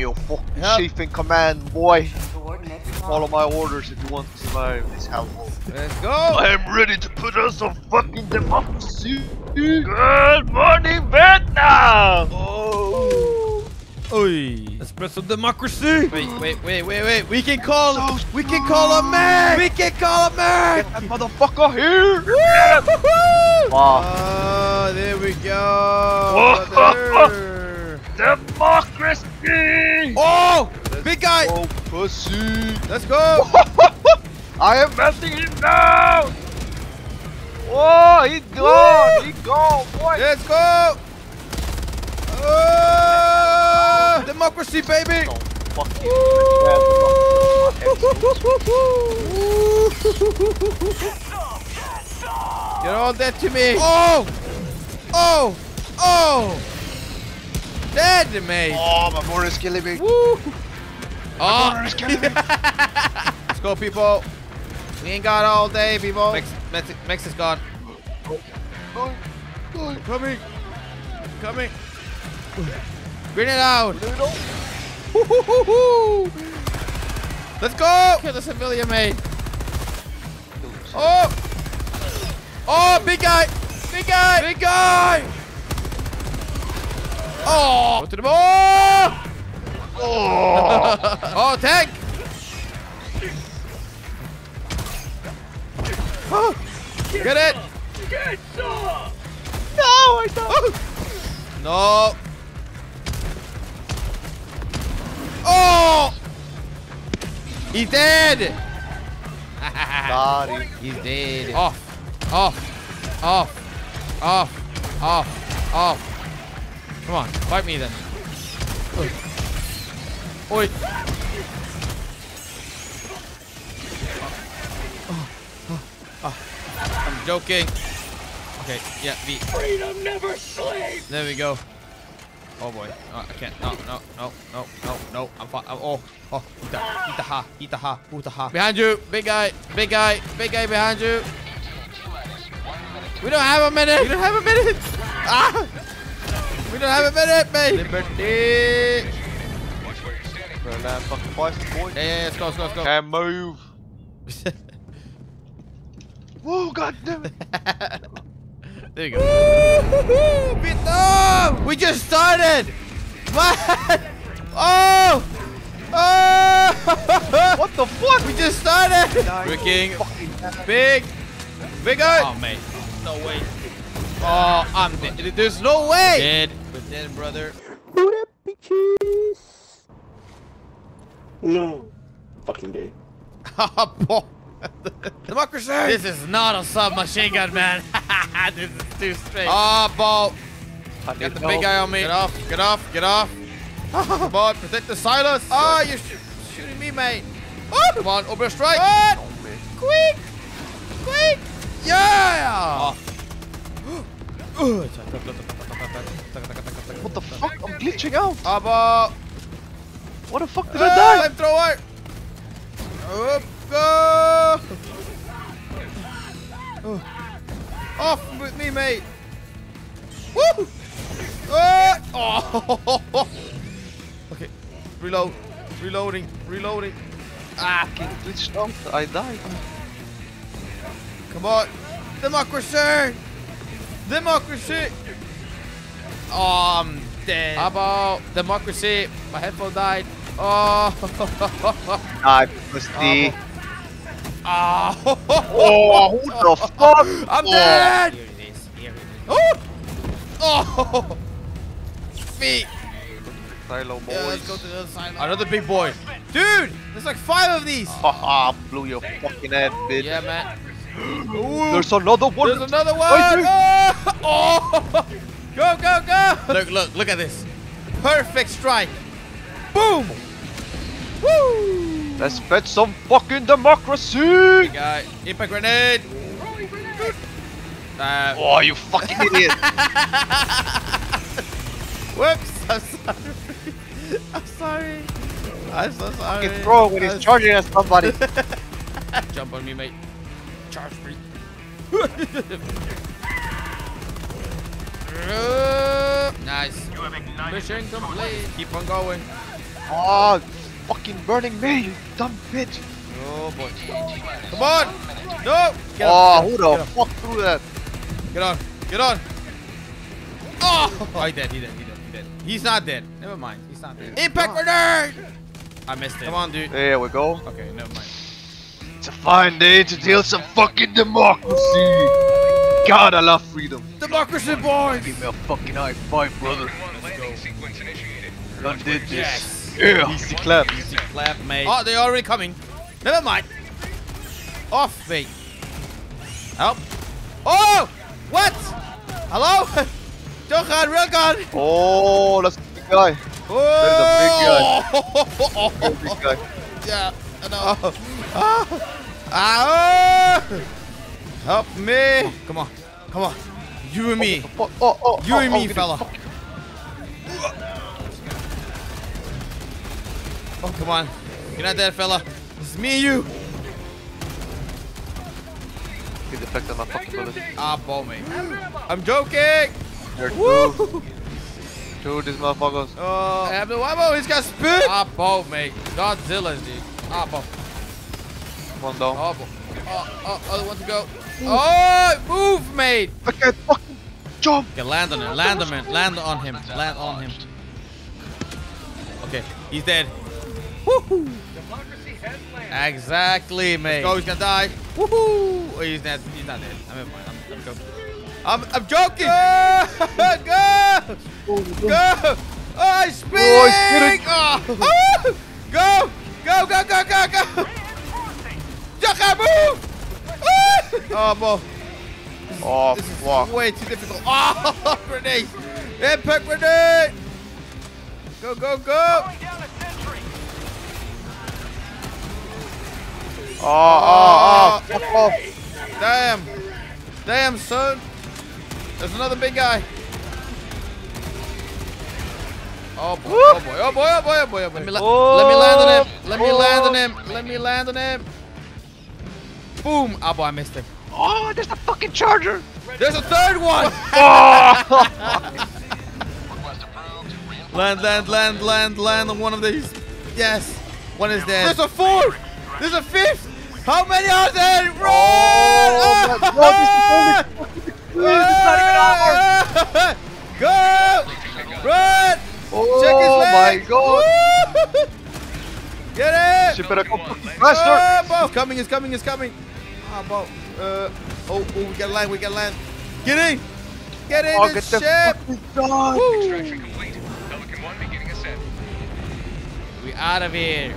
your fucking chief in command, boy. Follow my orders if you want to survive this hellhole. Let's go! I am ready to put us on fucking democracy! Good morning, Vietnam! Oh! Oi! Espresso democracy! Wait! We can call a man! Get that motherfucker here! Woo! Wow. Oh, there we go! There. Democracy! Oh! Big guy! Oh, pussy! Let's go! I am melting him down! Oh, he's gone! He's gone, boy! Let's go! Oh, democracy, baby! Don't fucking get all that to me! Oh! Oh! Oh! Dead, mate! Oh, my board is killing me! Woo! Oh. Let's go, people. We ain't got all day, people. Mex is gone. Coming. Bring it out. Let's go. Kill the civilian, mate. Oh. Oh, big guy. Oh. Go to the ball. Oh. Oh, tank! Oh. Get it! Get shot! No, I don't! No! Oh! He's dead! Sorry. He's dead. Off! Come on, fight me then. Oh. Oi! I'm joking. Okay, yeah, V. Freedom never sleeps. There we go. Oh boy, oh, I can't. No. I'm eat the ha. Behind you, big guy behind you. We don't have a minute. Ah! We don't have a minute, mate. Liberty. Yeah, let's go. Can't move. Whoa, goddammit. There you go. Vietnam! We just started! What? Oh! What the fuck? We just started! Freaking big guy! Oh, mate. No way. Oh, I'm dead. There's no way! We're dead, brother. What up, bitches? No. Fucking gay. Democracy! This is not a submachine gun, man. This is too straight. Ah, ball. Got the big guy on me. Get off. Come on, protect the silence. Ah, you're shooting me, mate. Oh. Come on, open a strike. Oh, quick. Yeah. Oh. What the fuck? I'm glitching out. Ah, ball. What the fuck did I die? Flamethrower! Go! Off with me, mate! Woo! Oh! Okay, reload. Reloading. Ah! Glitched out. I died. Come on! Democracy! Oh, I'm dead. How about democracy? My headphone died. Oh, I pussy. Oh, who the fuck? I'm dead. Oh, feet. Silo boys. Yeah, let's go to the other side. Another big boy, dude. There's like 5 of these. Haha, blew your fucking head, bitch. Yeah, man. Ooh. There's another one. Oh, go. Look at this. Perfect strike. Boom! Woo! Let's fetch some fucking democracy! Guy, impact grenade! Oh, you fucking idiot! Whoops! I'm sorry. I'm so sorry. Fucking throw when he's charging at somebody. Jump on me, mate. Charge me. Nice. Mission complete. Keep on going. Oh, fucking burning me, you dumb bitch. Oh boy. Come on! No! Get on. Oh, who the fuck threw that? Get on, get on! Oh! Oh, he dead. He's not dead. Never mind, he's not dead. Impact grenade! I missed it. Come on, dude. There we go. Okay, never mind. It's a fine day to deal some fucking democracy. Ooh. God, I love freedom. Democracy, boys! Give me a fucking high five, brother. Let's go. Gun did this. Yes. Yeah. Easy clap. Easy clap, mate. Oh, they're already coming. Never mind. Off me. Help. Oh! What? Hello? Dogan, real gun. Oh, that's the big guy. Oh. There's a big guy. Big guy. Yeah. No. Help me. Come on. Come on. You and me. You and me, fella. Oh, come on. You're not dead, fella. It's me and you. Get the effect on my fucking bullet. Ah, ball me. I'm joking. Woo! Dude, these motherfuckers. Oh, I have the ammo. He's got spit. Ah, ball me. Godzilla, dude. Ah, ball. One down. Ah, ball. Oh, other one to go. Oh, move, mate. I can't fucking jump. Okay, land on him. Land on him. Land on him. Land on him. Okay, he's dead. Woohoo! Exactly, mate. Let's go, he's gonna die. Woohoo! He's not dead. I'm joking. I'm joking! Go! Go! Oh, I spit! Oh, I spit! Oh. Go! Go! Go! Go! Go! Go! Jaka, move! Oh, boy. Oh, fuck. Way too difficult. Oh, grenade! Impact grenade! Go! Go! Go! Oh. Damn. Damn, son. There's another big guy. Oh boy, oh boy, oh boy, oh boy, oh boy, oh boy. Let me land on him. Let me land on him. Boom. Oh boy, I missed him. Oh, there's the fucking charger. There's a third one. Land on one of these. Yes. One is dead. There's a fourth. There's a fifth. How many are there? Run! Oh, my God, this is only... Go! Run! Oh, check his legs. My God! Get it! She better go faster! Oh, it's coming! Ah, Bo. We can land. Get in! Get in this ship! Extraction complete. Pelican 1 beginning ascent. We out of here.